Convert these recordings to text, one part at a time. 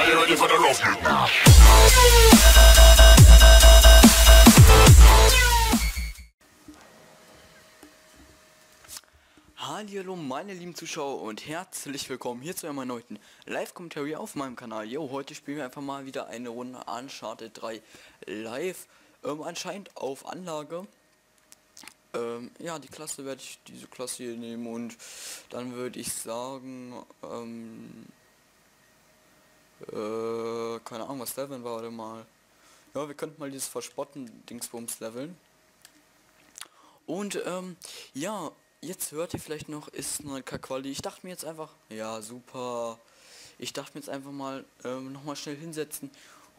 Hallo meine lieben Zuschauer und herzlich willkommen hier zu einem erneuten Live-Commentary auf meinem Kanal. Yo, heute spielen wir einfach mal wieder eine Runde Uncharted 3 live, anscheinend auf Anlage. Ja, die Klasse werde ich diese Klasse hier nehmen und dann würde ich sagen, keine Ahnung, was Leveln war, oder mal. Ja, wir könnten mal dieses Verspotten-Dingsbums leveln. Und, ja, jetzt hört ihr vielleicht noch, ist eine Kakwali. Ich dachte mir jetzt einfach, ja, super. Ich dachte mir jetzt einfach mal, nochmal schnell hinsetzen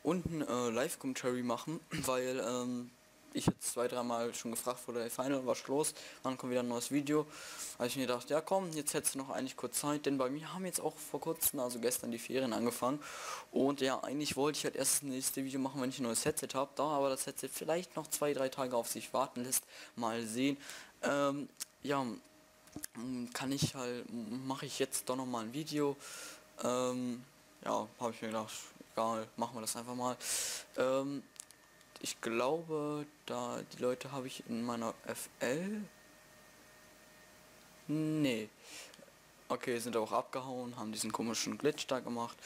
und ein Live-Commentary machen, weil, ich jetzt zwei, dreimal schon gefragt wurde, hey, Final, was los? Dann kommt wieder ein neues Video. Habe ich mir gedacht, ja komm, jetzt hättest du noch eigentlich kurz Zeit, denn bei mir haben jetzt auch vor kurzem, also gestern, die Ferien angefangen. Und ja, eigentlich wollte ich halt erst das nächste Video machen, wenn ich ein neues Headset habe. Da aber das Headset vielleicht noch 2-3 Tage auf sich warten lässt, mal sehen. Ja, kann ich halt, mache ich jetzt doch noch mal ein Video. Ja, habe ich mir gedacht, egal, machen wir das einfach mal. Ich glaube, da die Leute habe ich in meiner FL. Nee. Okay, sind auch abgehauen, haben diesen komischen Glitch da gemacht.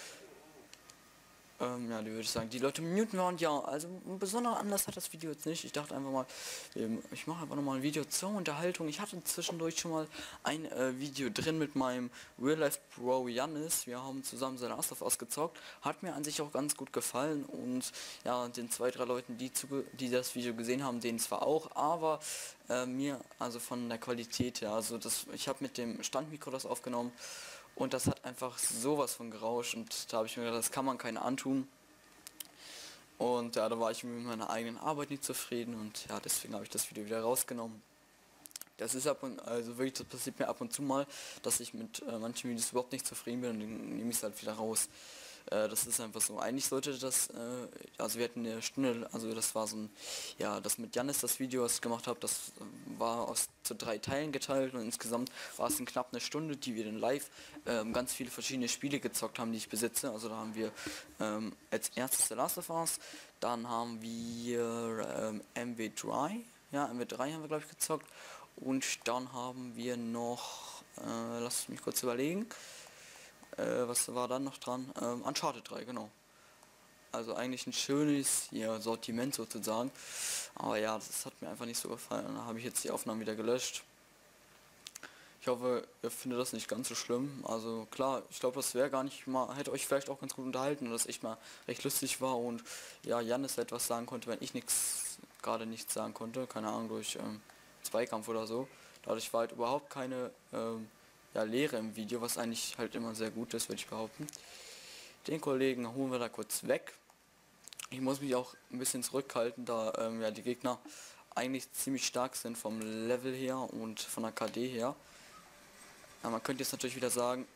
Ja, die würde ich sagen, die Leute muten wir und ja, also ein besonderer Anlass hat das Video jetzt nicht. Ich dachte einfach mal, ich mache einfach nochmal ein Video zur Unterhaltung. Ich hatte zwischendurch schon mal ein Video drin mit meinem Real-Life-Bro Jannis. Wir haben zusammen The Last of Us gezockt. Hat mir an sich auch ganz gut gefallen und ja, den 2-3 Leuten, die das Video gesehen haben, denen zwar auch, aber mir, also von der Qualität her, also das, ich habe mit dem Standmikro das aufgenommen. Und das hat einfach sowas von gerauscht und da habe ich mir gedacht, das kann man keinen antun. Und ja, da war ich mit meiner eigenen Arbeit nicht zufrieden und ja, deswegen habe ich das Video wieder rausgenommen. Das ist ab und also wirklich, das passiert mir ab und zu mal, dass ich mit manchen Videos überhaupt nicht zufrieden bin und dann nehme ich es halt wieder raus. Das ist einfach so. Eigentlich sollte das, also wir hatten eine Stunde, also das war so ein, ja, das mit Jannis, das Video, was ich gemacht habe, das war zu 3 Teilen geteilt und insgesamt war es in knapp eine Stunde, die wir dann live ganz viele verschiedene Spiele gezockt haben, die ich besitze. Also da haben wir als erstes The Last of Us, dann haben wir MW3, ja, MW3 haben wir, glaube ich, gezockt und dann haben wir noch, lasst mich kurz überlegen, was war dann noch dran? Uncharted 3, genau. Also eigentlich ein schönes, ja, Sortiment sozusagen. Aber ja, das hat mir einfach nicht so gefallen. Da habe ich jetzt die Aufnahmen wieder gelöscht. Ich hoffe, ihr findet das nicht ganz so schlimm. Also klar, ich glaube, das wäre gar nicht mal, hätte euch vielleicht auch ganz gut unterhalten, dass ich mal recht lustig war und ja, Jannis etwas sagen konnte, wenn ich nichts, gerade nichts sagen konnte. Keine Ahnung, durch Zweikampf oder so. Dadurch war halt überhaupt keine ja, Leere im Video, was eigentlich halt immer sehr gut ist, würde ich behaupten. Den Kollegen holen wir da kurz weg. Ich muss mich auch ein bisschen zurückhalten, da ja, die Gegner eigentlich ziemlich stark sind vom Level her und von der KD her. Ja, man könnte jetzt natürlich wieder sagen,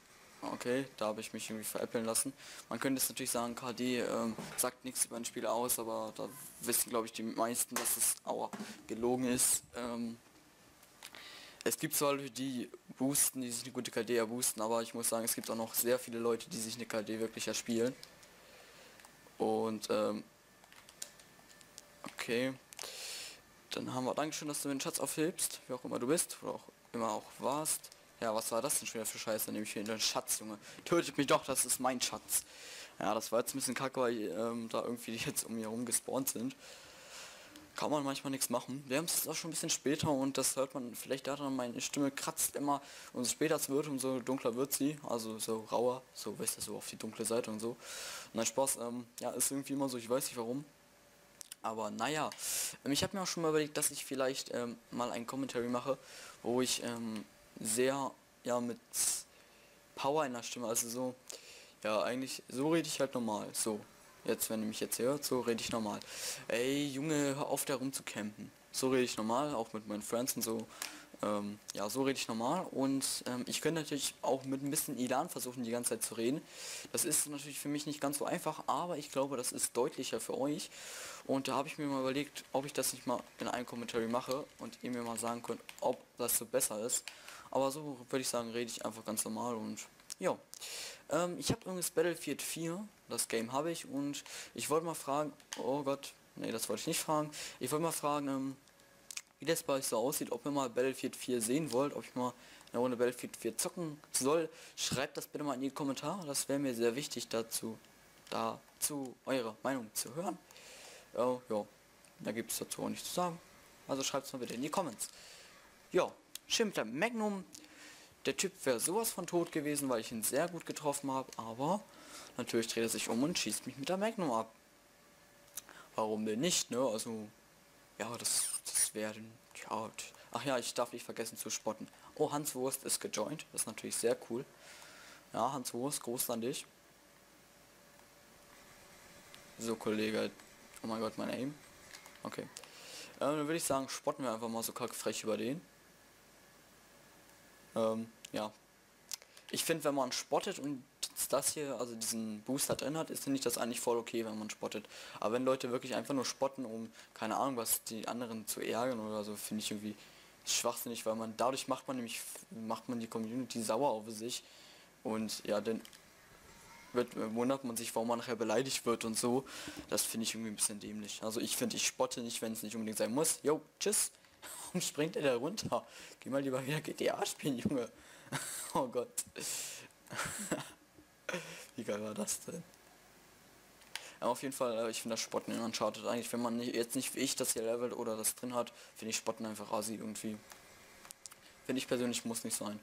okay, da habe ich mich irgendwie veräppeln lassen. Man könnte jetzt natürlich sagen, KD sagt nichts über ein Spiel aus, aber da wissen, glaube ich, die meisten, dass es aua, gelogen ist. Es gibt zwar Leute, die boosten, die sich eine gute KD erboosten, aber ich muss sagen, es gibt auch noch sehr viele Leute, die sich eine KD wirklich erspielen. Und, okay. Dann haben wir Dankeschön, dass du mir den Schatz aufhebst, wie auch immer du bist, oder auch immer auch warst. Ja, was war das denn schon wieder für Scheiße? Nehme ich hier den Schatz, Junge. Tötet mich doch, das ist mein Schatz. Ja, das war jetzt ein bisschen kacke, weil da irgendwie jetzt um mir herum gespawnt sind. Kann man manchmal nichts machen. Wir haben es jetzt auch schon ein bisschen später und das hört man vielleicht daran, meine Stimme kratzt immer. Umso später es wird, umso dunkler wird sie. Also so rauer, so, weißt du, so auf die dunkle Seite und so. Nein, Spaß, ja, ist irgendwie immer so, ich weiß nicht warum. Aber naja, ich habe mir auch schon mal überlegt, dass ich vielleicht mal ein Commentary mache, wo ich sehr, ja, mit Power in der Stimme, also so, ja, eigentlich, so rede ich halt normal, so. Jetzt, wenn ihr mich jetzt hört, so rede ich normal. Ey, Junge, hör auf, da rumzucampen. So rede ich normal, auch mit meinen Friends und so. Ja, so rede ich normal. Und ich könnte natürlich auch mit ein bisschen Elan versuchen, die ganze Zeit zu reden. Das ist natürlich für mich nicht ganz so einfach, aber ich glaube, das ist deutlicher für euch. Und da habe ich mir mal überlegt, ob ich das nicht mal in einem Commentary mache und ihr mir mal sagen könnt, ob das so besser ist. Aber so würde ich sagen, rede ich einfach ganz normal und Jo. Ich habe übrigens Battlefield 4, das Game habe ich, und ich wollte mal fragen, oh Gott, nee, das wollte ich nicht fragen. Ich wollte mal fragen, wie das bei euch so aussieht, ob ihr mal Battlefield 4 sehen wollt, ob ich mal eine Runde Battlefield 4 zocken soll. Schreibt das bitte mal in die Kommentare, das wäre mir sehr wichtig, dazu eure Meinung zu hören. Ja, da gibt es dazu auch nichts zu sagen. Also schreibt es mal bitte in die Comments. Ja, Schimpfler Magnum. Der Typ wäre sowas von tot gewesen, weil ich ihn sehr gut getroffen habe, aber natürlich dreht er sich um und schießt mich mit der Magnum ab. Warum denn nicht, ne? Also, ja, das wäre dann... Ja, ach ja, ich darf nicht vergessen zu spotten. Oh, Hans Wurst ist gejoint, das ist natürlich sehr cool. Ja, Hans Wurst, Gruß an dich. So, Kollege. Oh mein Gott, mein Aim. Okay. Dann würde ich sagen, spotten wir einfach mal so kackfrech über den. Ja, ich finde, wenn man spottet und das hier, also diesen Booster drin hat, ist nicht das eigentlich voll okay, wenn man spottet. Aber wenn Leute wirklich einfach nur spotten, um, keine Ahnung, was die anderen zu ärgern oder so, finde ich irgendwie schwachsinnig, weil man dadurch macht man die Community sauer auf sich. Und ja, dann wundert man sich, warum man nachher beleidigt wird und so. Das finde ich irgendwie ein bisschen dämlich. Also ich finde, ich spotte nicht, wenn es nicht unbedingt sein muss. Jo, tschüss. Warum springt er da runter? Geh mal lieber wieder GTA spielen, Junge. Oh Gott. Wie geil war das denn? Ja, auf jeden Fall, ich finde das Spotten in Uncharted eigentlich, wenn man jetzt nicht wie ich das hier levelt oder das drin hat, finde ich Spotten einfach assi irgendwie. Finde ich persönlich, muss nicht sein.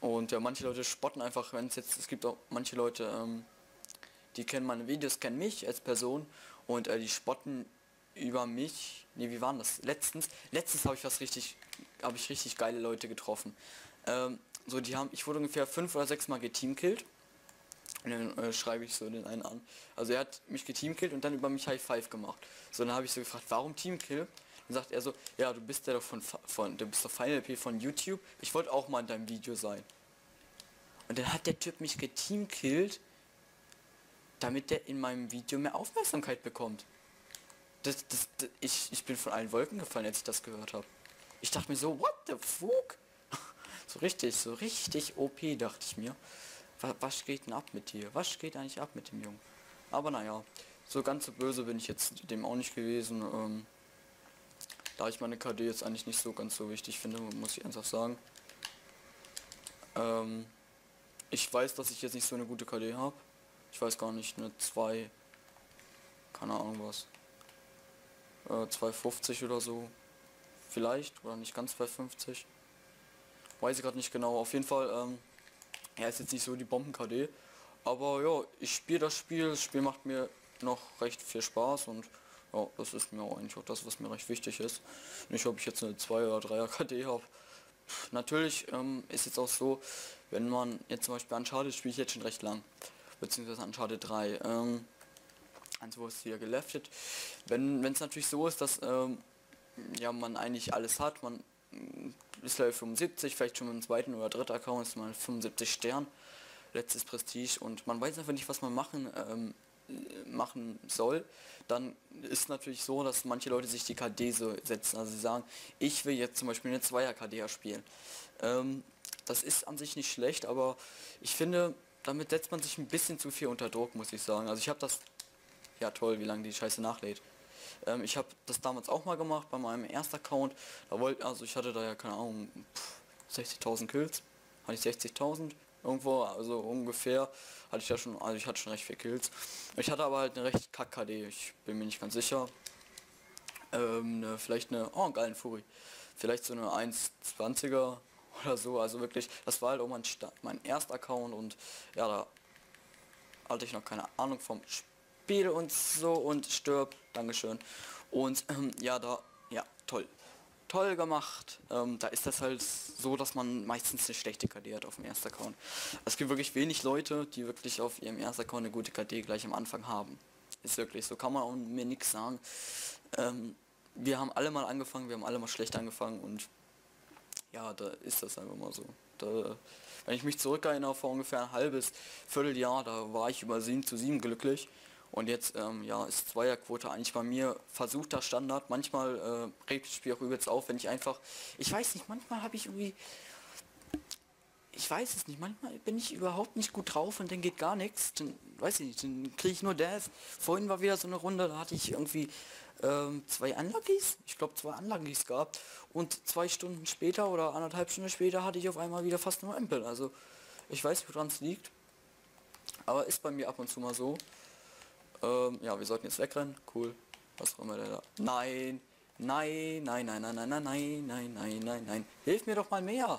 Und ja, manche Leute spotten einfach, wenn es jetzt, es gibt auch manche Leute, die kennen meine Videos, kennen mich als Person und die spotten über mich. Ne, wie waren das? Letztens habe ich richtig geile Leute getroffen. So, ich wurde ungefähr 5 oder 6 Mal geteamkillt. Und dann schreibe ich so den einen an. Also er hat mich geteamkillt und dann über mich High Five gemacht. So, dann habe ich so gefragt, warum Teamkill? Dann sagt er so, ja, du bist ja doch du bist doch FinaleLp von YouTube. Ich wollte auch mal in deinem Video sein. Und dann hat der Typ mich geteamkillt, damit der in meinem Video mehr Aufmerksamkeit bekommt. Ich bin von allen Wolken gefallen, als ich das gehört habe. Ich dachte mir so, what the fuck? So richtig OP, dachte ich mir. Was geht denn ab mit dir? Was geht eigentlich ab mit dem Jungen? Aber naja, so ganz so böse bin ich jetzt dem auch nicht gewesen. Da ich meine KD jetzt eigentlich nicht so ganz so wichtig finde, muss ich ernsthaft sagen. Ich weiß, dass ich jetzt nicht so eine gute KD habe. Ich weiß gar nicht, eine 2... Keine Ahnung was. 2,50 oder so. Vielleicht. Oder nicht ganz 2,50. Weiß ich gerade nicht genau. Auf jeden Fall, er ist jetzt nicht so die Bomben-KD. Aber ja, ich spiele das Spiel. Das Spiel macht mir noch recht viel Spaß. Und ja, das ist mir auch eigentlich auch das, was mir recht wichtig ist. Nicht, ob ich jetzt eine 2 oder 3er KD habe. Natürlich ist jetzt auch so, wenn man jetzt zum Beispiel Uncharted spiele ich jetzt schon recht lang. Beziehungsweise Uncharted 3. Wo es hier geleftet. Wenn es natürlich so ist, dass ja, man eigentlich alles hat, man ist Level 75, vielleicht schon mit dem zweiten oder dritten Account ist man 75 Stern, letztes Prestige und man weiß einfach nicht, was man machen soll, dann ist natürlich so, dass manche Leute sich die KD so setzen. Also sie sagen, ich will jetzt zum Beispiel eine 2er-KD spielen. Das ist an sich nicht schlecht, aber ich finde, damit setzt man sich ein bisschen zu viel unter Druck, muss ich sagen. Also ich habe das... Ja toll, wie lange die Scheiße nachlädt. Ich habe das damals auch mal gemacht bei meinem ersten Account. Da also ich hatte da ja keine Ahnung, 60.000 Kills. Hatte ich 60.000 irgendwo, also ungefähr hatte ich ja schon, also ich hatte schon recht viel Kills. Ich hatte aber halt eine recht kack KD, ich bin mir nicht ganz sicher. Vielleicht eine, oh geilen Fury. Vielleicht so eine 1,20er oder so, also wirklich, das war halt auch mein erster Account und ja, da hatte ich noch keine Ahnung vom Spiel. Spiel und so und stirb, Dankeschön. Und ja, toll gemacht. Da ist das halt so, dass man meistens eine schlechte KD hat auf dem ersten Account. Es gibt wirklich wenig Leute, die wirklich auf ihrem ersten Account eine gute KD gleich am Anfang haben. Ist wirklich so, kann man auch mir nichts sagen. Wir haben alle mal angefangen, wir haben alle mal schlecht angefangen und ja, da ist das einfach mal so. Da, wenn ich mich zurückerinnere, vor ungefähr ein halbes Vierteljahr, da war ich über 7:7 glücklich. Und jetzt ja, ist Zweierquote eigentlich bei mir versuchter Standard. Manchmal regt das Spiel auch übelst auf, wenn ich einfach... Ich weiß nicht, manchmal habe ich irgendwie... ich weiß es nicht, manchmal bin ich überhaupt nicht gut drauf und dann geht gar nichts, dann weiß ich nicht, dann kriege ich nur Death. Vorhin war wieder so eine Runde, da hatte ich irgendwie ich glaube zwei Unluckys gehabt und 2 Stunden später oder 1,5 Stunden später hatte ich auf einmal wieder fast nur Ampel, also ich weiß, woran es liegt, aber ist bei mir ab und zu mal so. Ja, wir sollten jetzt wegrennen, cool, was auch immer der da, nein, nein, nein, nein, nein, nein, nein, nein, nein, nein, nein, nein, hilf mir doch mal mehr.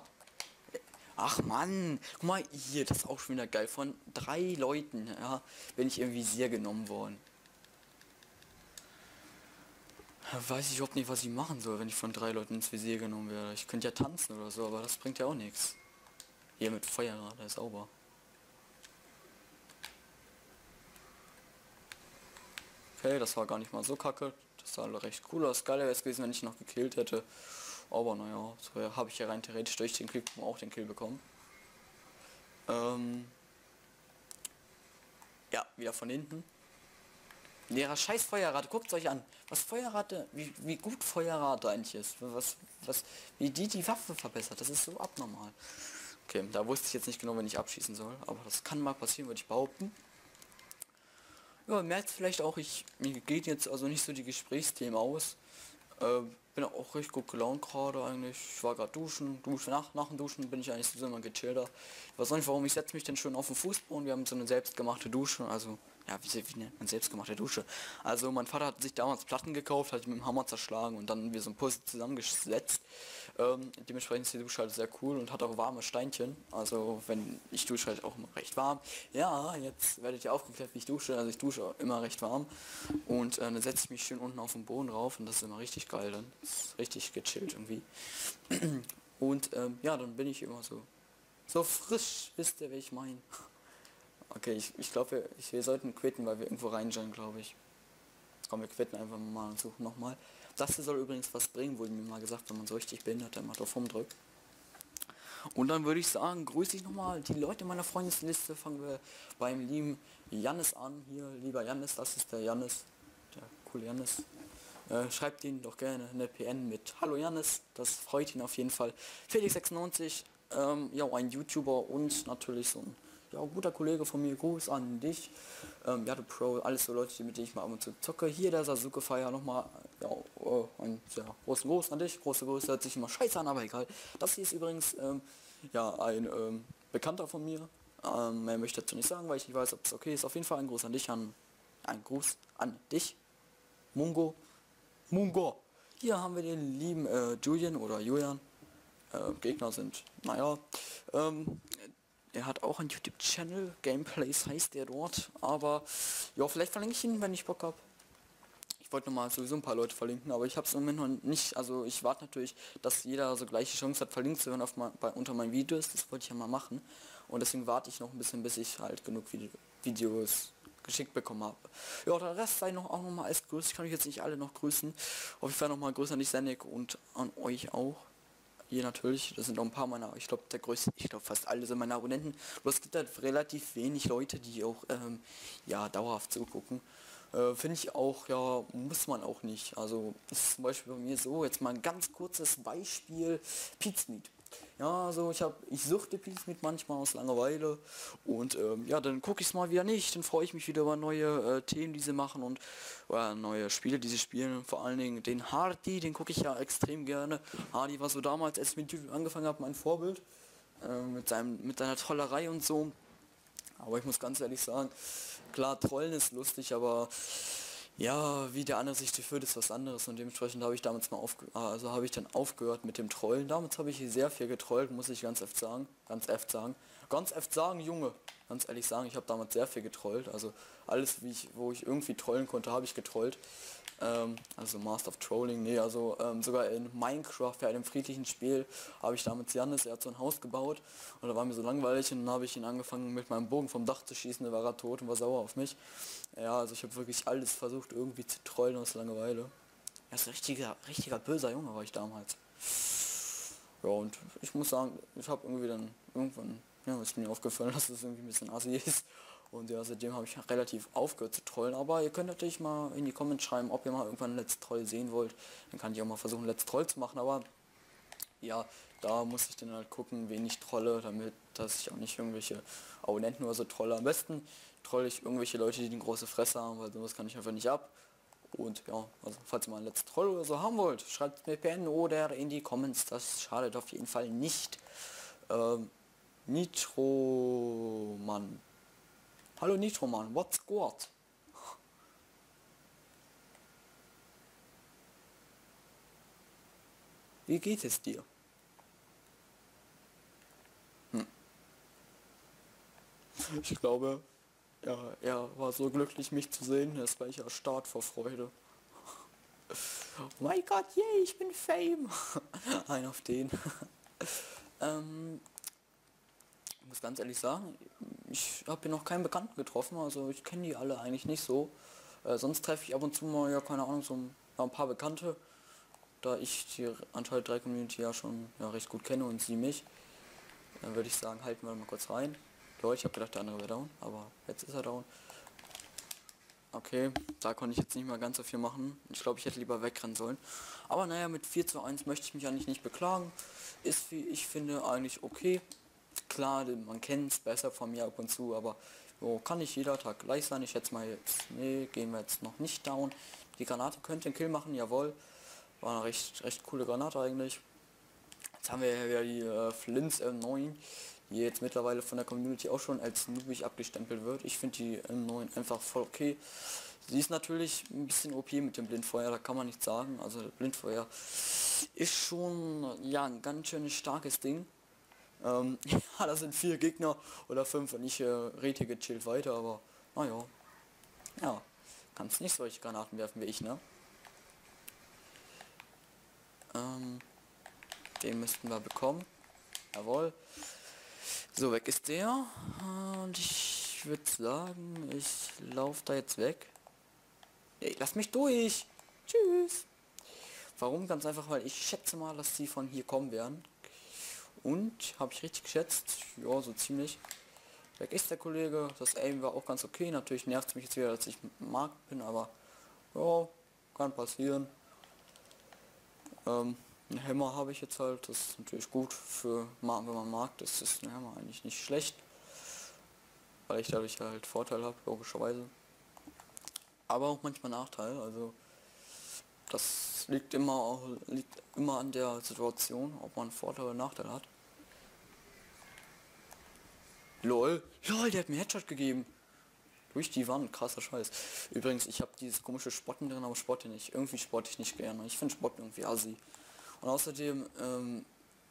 Ach man, guck mal hier, das ist auch schon wieder geil. Von 3 Leuten, ja, bin ich im Visier genommen worden. Weiß ich überhaupt nicht, was ich machen soll, wenn ich von 3 Leuten ins Visier genommen werde. Ich könnte ja tanzen oder so, aber das bringt ja auch nichts. Hier mit Feuer, da ist sauber. Okay, das war gar nicht mal so kacke. Das sah recht cool aus. Geil wäre es gewesen, wenn ich noch gekillt hätte. Aber naja, so habe ich ja rein theoretisch durch den Kill auch den Kill bekommen. Ja, wieder von hinten. Leerer scheiß Feuerrate, guckt euch an. Was Feuerrate, wie gut Feuerrate eigentlich ist. Wie die Waffe verbessert, das ist so abnormal. Okay, da wusste ich jetzt nicht genau, wenn ich abschießen soll. Aber das kann mal passieren, würde ich behaupten. Ja, merkt vielleicht auch, mir geht jetzt also nicht so die Gesprächsthemen aus. Bin auch richtig gut gelaunt gerade eigentlich. Ich war gerade duschen, nach dem Duschen bin ich eigentlich so immer gechillter. Ich weiß nicht, warum, ich setze mich denn schon auf den Fußboden. Wir haben so eine selbstgemachte Dusche, also, ja, wie nennt man selbstgemachte Dusche? Also mein Vater hat sich damals Platten gekauft, hat die mit dem Hammer zerschlagen und dann wie so ein Puzzle zusammengesetzt. Dementsprechend ist die Dusche halt sehr cool und hat auch warme Steinchen. Also wenn ich dusche, halt auch immer recht warm. Ja, jetzt werdet ihr aufgeklärt, wie ich dusche. Also ich dusche immer recht warm und dann setze ich mich schön unten auf den Boden rauf und das ist immer richtig geil dann. Richtig gechillt irgendwie. Und ja, dann bin ich immer so frisch, wisst ihr, wie ich meine. Okay, ich glaube, wir sollten quitten, weil wir irgendwo reinjumpen, glaube ich. Komm, wir quitten einfach mal und suchen nochmal. Das hier soll übrigens was bringen, wurde mir mal gesagt, wenn man so richtig behindert, dann macht auf Rumdrück. Und dann würde ich sagen, grüße ich nochmal die Leute meiner Freundesliste. Fangen wir beim lieben Jannis an. Hier, lieber Jannis, das ist der Jannis. Der coole Jannis. Schreibt ihn doch gerne eine PN mit Hallo Jannis, das freut ihn auf jeden Fall. Felix96, ja, ein YouTuber und natürlich so ein guter Kollege von mir, Gruß an dich. Ja, du Pro, alles so Leute, mit denen ich mal ab und zu zocke. Hier der Sasuke-Feier nochmal, ja, ein großen Gruß an dich, große Grüße, hört sich immer scheiße an, aber egal. Das hier ist übrigens, ja, ein Bekannter von mir, mehr möchte dazu nicht sagen, weil ich nicht weiß, ob es okay ist. Auf jeden Fall ein Gruß an dich, ein Gruß an dich, Mungo. Mungo. Hier haben wir den lieben Julian oder Julian. Gegner sind, naja. Er hat auch einen YouTube-Channel, Gameplays heißt der dort. Aber ja, vielleicht verlinke ich ihn, wenn ich Bock habe. Ich wollte nochmal sowieso ein paar Leute verlinken, aber ich habe es im Moment noch nicht. Also ich warte natürlich, dass jeder so gleiche Chance hat, verlinkt zu werden unter meinen Videos. Das wollte ich ja mal machen. Und deswegen warte ich noch ein bisschen, bis ich halt genug Videos geschickt bekommen habe. Ja, der Rest sei noch auch nochmal als Grüß. Ich kann euch jetzt nicht alle noch grüßen. Auf jeden Fall nochmal Grüße an dich, Sennick, und an euch auch. Hier natürlich, das sind noch ein paar meiner, ich glaube der größte, ich glaube fast alle sind meine Abonnenten. Bloß gibt halt relativ wenig Leute, die auch, ja, dauerhaft zugucken. Finde ich auch, ja, muss man auch nicht. Also, ist zum Beispiel bei mir so, jetzt mal ein ganz kurzes Beispiel, Peaksmeat. Ja, so, ich suchte Peaksmeat manchmal aus Langeweile und ja, dann gucke ich es mal wieder nicht, dann freue ich mich wieder über neue Themen, die sie machen und neue Spiele, die sie spielen. Vor allen Dingen den Hardy, den gucke ich ja extrem gerne. Hardy war so damals, als ich mit YouTube angefangen habe, mein Vorbild, mit seiner Trollerei und so. Aber ich muss ganz ehrlich sagen, klar, Trollen ist lustig, aber ja, wie der andere sich führt, ist was anderes und dementsprechend habe ich damals mal aufgehört mit dem Trollen. Damals habe ich sehr viel getrollt, muss ich ganz ehrlich sagen, ich habe damals sehr viel getrollt, also alles, wo ich irgendwie trollen konnte, habe ich getrollt. Also Master of Trolling, nee, also sogar in Minecraft, ja, in einem friedlichen Spiel, habe ich damals Jannis, er hat so ein Haus gebaut und da war mir so langweilig und dann habe ich ihn angefangen mit meinem Bogen vom Dach zu schießen, da war er tot und war sauer auf mich. Ja, also ich habe wirklich alles versucht irgendwie zu trollen aus Langeweile. Er ist ein richtiger böser Junge, war ich damals. Ja, und ich muss sagen, ich habe irgendwie dann irgendwann, ja, ist mir aufgefallen, dass das irgendwie ein bisschen assi ist. Und ja, seitdem habe ich relativ aufgehört zu trollen, aber ihr könnt natürlich mal in die Comments schreiben, ob ihr mal irgendwann Let's Troll sehen wollt. Dann kann ich auch mal versuchen, Let's Troll zu machen, aber ja, da muss ich dann halt gucken, wen ich trolle, damit, dass ich auch nicht irgendwelche Abonnenten oder so trolle. Am besten trolle ich irgendwelche Leute, die eine große Fresse haben, weil sowas kann ich einfach nicht ab. Und ja, also falls ihr mal einen letzten Troll oder so haben wollt, schreibt es mir per PN oder in die Comments, das schadet auf jeden Fall nicht. Nitroman. Hallo Nitroman, what's good? Wie geht es dir? Ich glaube, ja, er war so glücklich, mich zu sehen. Er ist gleich erstarrt vor Freude. Oh mein Gott, yay, yeah, ich bin Fame. Ein auf den. Ich muss ganz ehrlich sagen, ich habe hier noch keinen Bekannten getroffen. Also ich kenne die alle eigentlich nicht so. Sonst treffe ich ab und zu mal, ja, keine Ahnung, so ein paar Bekannte. Da ich die Uncharted 3 Community ja schon recht gut kenne und sie mich, dann würde ich sagen, halten wir mal kurz rein. Leute, ich habe gedacht, der andere wäre down, aber jetzt ist er down. Okay, da konnte ich jetzt nicht mal ganz so viel machen. Ich glaube, ich hätte lieber wegrennen sollen. Aber naja, mit 4:1 möchte ich mich eigentlich nicht beklagen. Ist, wie ich finde, eigentlich okay. Klar, man kennt es besser von mir ab und zu, aber oh, kann nicht jeder Tag gleich sein. Ich schätze mal jetzt, nee, gehen wir jetzt noch nicht down. Die Granate könnte einen Kill machen, jawohl. War eine recht coole Granate eigentlich. Jetzt haben wir ja die Flints M9, die jetzt mittlerweile von der Community auch schon als noobig abgestempelt wird. Ich finde die M9 einfach voll okay. Sie ist natürlich ein bisschen OP mit dem Blindfeuer, da kann man nichts sagen. Also Blindfeuer ist schon, ja, ein ganz schön starkes Ding. Ja, da sind 4 Gegner oder 5 und ich rede gechillt weiter, aber naja. Ja, kannst nicht solche Granaten werfen wie ich, ne? Den müssten wir bekommen. Jawohl. So, weg ist der. Und ich würde sagen, ich laufe da jetzt weg. Ey, lass mich durch. Tschüss. Warum? Ganz einfach, weil ich schätze mal, dass sie von hier kommen werden. Und, habe ich richtig geschätzt? Ja, so ziemlich. Weg ist der Kollege. Das Aim war auch ganz okay. Natürlich nervt es mich jetzt wieder, dass ich mag bin, aber ja, kann passieren. Ein Hammer habe ich jetzt halt, das ist natürlich gut für, wenn man mag, das ist ein Hammer eigentlich nicht schlecht, weil ich dadurch halt Vorteil habe, logischerweise, aber auch manchmal Nachteil, also das liegt immer an der Situation, ob man Vorteil oder Nachteil hat. LOL, der hat mir Headshot gegeben. Durch die Wand, krasser Scheiß. Übrigens, ich habe dieses komische Spotten drin, aber spotte nicht. Irgendwie spotte ich nicht gerne. Ich finde Spotten irgendwie assi. Und außerdem,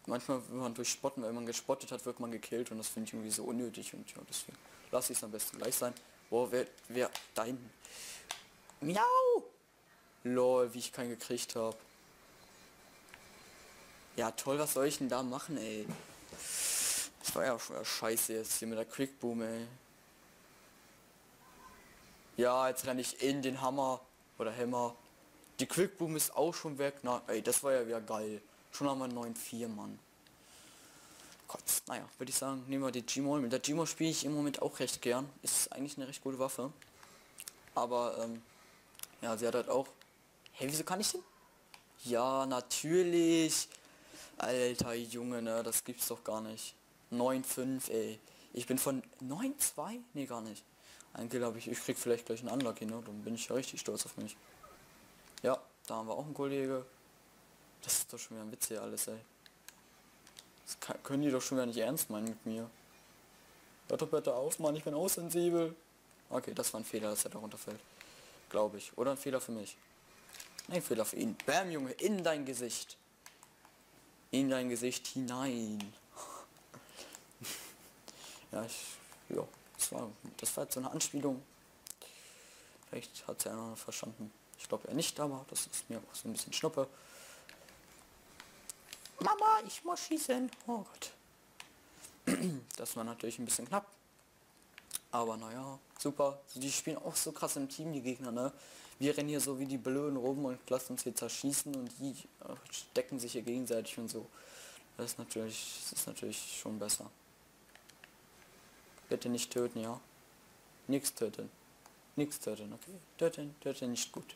manchmal, wenn man durch Spotten, wenn man gespottet hat, wird man gekillt und das finde ich irgendwie so unnötig und ja, deswegen lasse ich es am besten gleich sein. Boah, wer da hinten? Miau! LOL, wie ich keinen gekriegt habe. Ja toll, was soll ich denn da machen, ey? Das war ja schon scheiße jetzt hier mit der Quickboom, ey. Ja, jetzt renne ich in den Hammer oder Hammer. Die Quickboom ist auch schon weg. Na, ey, das war ja wieder geil. Schon haben wir 9-4, Mann. Gott, naja, würde ich sagen, nehmen wir die Gmol. Mit der Gmol spiele ich im Moment auch recht gern. Ist eigentlich eine recht gute Waffe. Aber, ja, sie hat halt auch... Hä, wieso kann ich denn? Ja, natürlich. Alter Junge, ne, das gibt's doch gar nicht. 9-5, ey. Ich bin von 9-2? Nee, gar nicht. Ein Kill habe ich, ich krieg vielleicht gleich einen Unlucky, ne? Dann bin ich ja richtig stolz auf mich. Ja, da haben wir auch einen Kollege. Das ist doch schon wieder ein Witz hier alles, ey. Das können die doch schon wieder nicht ernst meinen mit mir. Hört doch bitte auf, Mann, ich bin aussensibel. Okay, das war ein Fehler, dass er da runterfällt. Glaube ich. Oder ein Fehler für mich. Nein, Fehler für ihn. Bam, Junge, in dein Gesicht. In dein Gesicht hinein. Ja, ja. Das war jetzt so eine Anspielung. Vielleicht hat es ja einer noch verstanden. Ich glaube ja nicht, aber das ist mir auch so ein bisschen Schnuppe. Mama, ich muss schießen. Oh Gott. Das war natürlich ein bisschen knapp. Aber naja, super. Die spielen auch so krass im Team, die Gegner, ne? Wir rennen hier so wie die Blöden rum und lassen uns hier zerschießen und die stecken sich hier gegenseitig und so. Das ist natürlich schon besser. Bitte nicht töten, ja. Nichts töten. Nichts töten, okay. Töten nicht gut.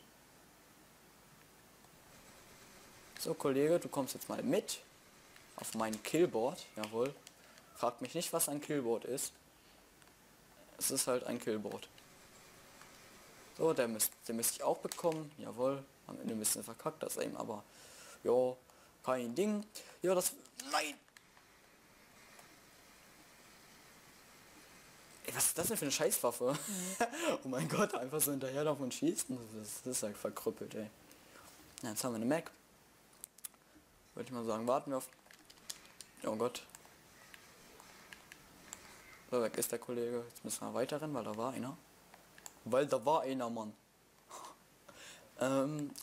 So, Kollege, du kommst jetzt mal mit. auf mein Killboard, jawohl. Fragt mich nicht, was ein Killboard ist. Es ist halt ein Killboard. So, der müsste ich auch bekommen, jawohl. Am Ende ein bisschen verkackt das eben, aber ja, kein Ding. Ja, das... Nein! Ey, was ist das denn für eine Scheißwaffe? Oh mein Gott, einfach so hinterherlaufen und schießen. Das ist halt verkrüppelt, ey. Ja, jetzt haben wir eine Mac. Würde ich mal sagen, warten wir auf... Oh Gott. So, weg ist der Kollege. Jetzt müssen wir weiter rennen, weil da war einer. Weil da war einer, Mann.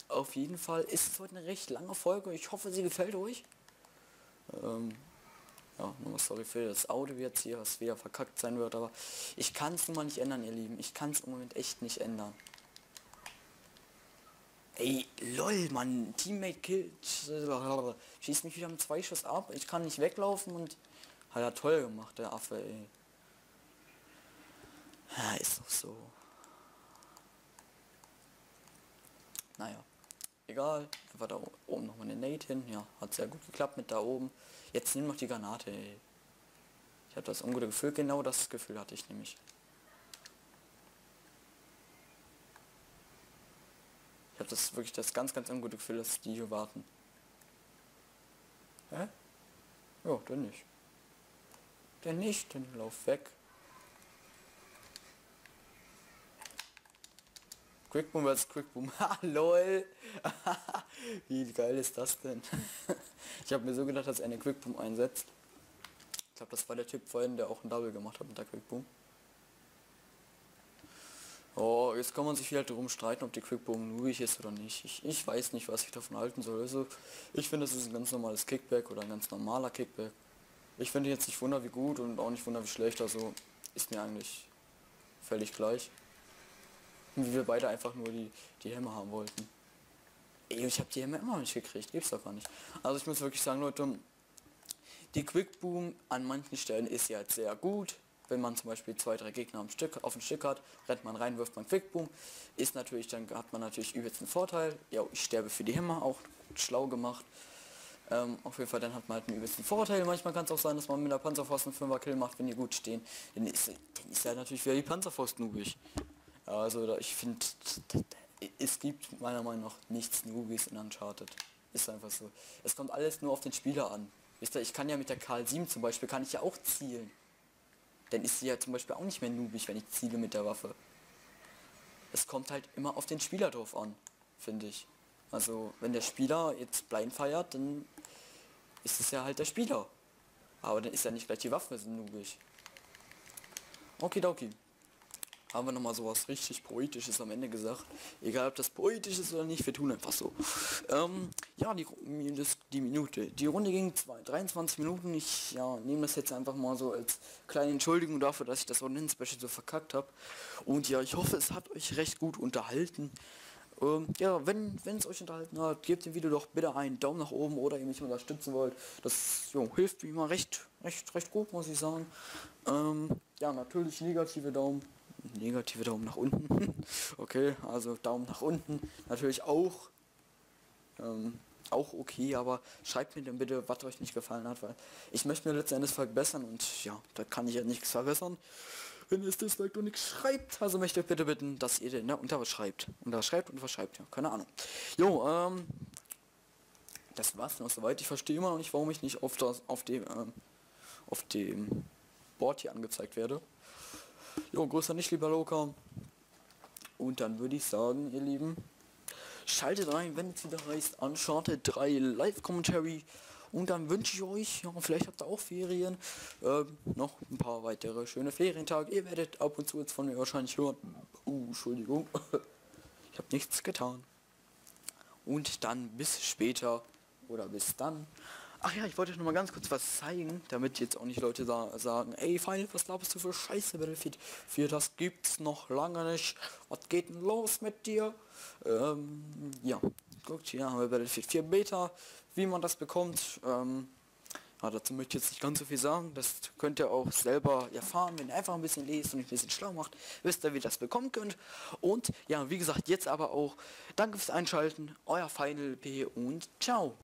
Auf jeden Fall ist es heute eine recht lange Folge. Ich hoffe, sie gefällt euch. Ja, nochmal sorry für das Audio jetzt hier, was wieder verkackt sein wird, aber ich kann es nun mal nicht ändern, ihr Lieben. Ich kann es im Moment echt nicht ändern. Ey, lol, Mann. Teammate killt. Schießt mich wieder mit 2 Schuss ab. Ich kann nicht weglaufen und... Hat er toll gemacht, der Affe, ey. Ja, ist doch so. Naja, egal. Er war da oben nochmal eine Nate hin. Ja, hat sehr gut geklappt mit da oben. Jetzt nimm noch die Granate, ey. Ich habe das ungute Gefühl, genau das Gefühl hatte ich nämlich. Ich habe das wirklich das ganz ungute Gefühl, dass die hier warten. Hä? Jo, dann nicht. Denn nicht, dann lauf weg. Quickboom als Quickboom. Ha, lol. Wie geil ist das denn? Ich habe mir so gedacht, dass er eine Quickboom einsetzt. Ich glaube, das war der Typ vorhin, der auch ein Double gemacht hat mit der Quickboom. Oh, jetzt kann man sich wieder drum streiten, ob die Quickboom ruhig ist oder nicht. Ich weiß nicht, was ich davon halten soll. Also, ich finde, das ist ein ganz normales Kickback oder ein ganz normaler Kickback. Ich finde jetzt nicht wunder wie gut und auch nicht wunder wie schlecht, also ist mir eigentlich völlig gleich. Wie wir beide einfach nur die Hämmer haben wollten. Ey, ich habe die Hämmer immer noch nicht gekriegt, gibt's doch gar nicht. Also ich muss wirklich sagen, Leute, die Quickboom an manchen Stellen ist ja halt sehr gut. Wenn man zum Beispiel 2, 3 Gegner auf ein Stück hat, rennt man rein, wirft man Quickboom, ist natürlich, dann hat man natürlich übelst einen Vorteil. Ja, ich sterbe für die Hämmer, auch schlau gemacht. Auf jeden Fall, dann hat man halt einen übelsten Vorteil. Manchmal kann es auch sein, dass man mit der Panzerfaust einen 5er-Kill macht, wenn die gut stehen. Dann ist ja natürlich wieder die Panzerfaust noobig. Also da, ich finde, es gibt meiner Meinung nach nichts Noobies in Uncharted. Ist einfach so. Es kommt alles nur auf den Spieler an. Wisst ihr, ich kann ja mit der KL7 zum Beispiel, kann ich ja auch zielen. Dann ist sie ja zum Beispiel auch nicht mehr noobig, wenn ich ziele mit der Waffe. Es kommt halt immer auf den Spieler drauf an, finde ich. Also, wenn der Spieler jetzt blind feiert, dann ist es ja halt der Spieler. Aber dann ist ja nicht gleich die Waffe so noobig. Okidoki. Haben wir nochmal sowas richtig Poetisches am Ende gesagt. Egal, ob das poetisch ist oder nicht, wir tun einfach so. Ja, die Minute. Die Runde ging 23 Minuten. Ich nehme das jetzt einfach mal so als kleine Entschuldigung dafür, dass ich das Rundenspecial so verkackt habe. Und ja, ich hoffe, es hat euch recht gut unterhalten. Ja, wenn es euch unterhalten hat, gebt dem Video doch bitte einen Daumen nach oben oder ihr mich unterstützen wollt. Das hilft mir immer recht gut, muss ich sagen. Ja, natürlich negative Daumen nach unten. Okay, also Daumen nach unten natürlich auch. Auch okay, aber schreibt mir dann bitte, was euch nicht gefallen hat, weil ich möchte mir letzten Endes verbessern und ja, da kann ich ja nichts verbessern, wenn ihr es disliked und nichts schreibt. Also möchte ich bitte bitten, dass ihr den unterschreibt. Unterschreibt, ja, keine Ahnung. Jo, das war's noch soweit. Ich verstehe immer noch nicht, warum ich nicht auf dem Board hier angezeigt werde. Jo, grüß an dich, lieber Loka. Und dann würde ich sagen, ihr Lieben, schaltet rein, wenn es wieder heißt Uncharted 3 Live Commentary. Und dann wünsche ich euch, ja, vielleicht habt ihr auch Ferien, noch ein paar weitere schöne Ferientage. Ihr werdet ab und zu jetzt von mir wahrscheinlich hören. Entschuldigung. Ich habe nichts getan. Und dann bis später. Oder bis dann. Ach ja, ich wollte euch noch mal ganz kurz was zeigen, damit jetzt auch nicht Leute sagen, ey Final, was glaubst du für Scheiße, Battlefield 4, das gibt's noch lange nicht, was geht denn los mit dir? Ja, guckt, hier haben wir Battlefield 4 Beta, wie man das bekommt, ja, dazu möchte ich jetzt nicht ganz so viel sagen, das könnt ihr auch selber erfahren, wenn ihr einfach ein bisschen lest und ein bisschen schlau macht, wisst ihr, wie ihr das bekommen könnt. Und ja, wie gesagt, jetzt aber auch, danke fürs Einschalten, euer FinaleLp und ciao!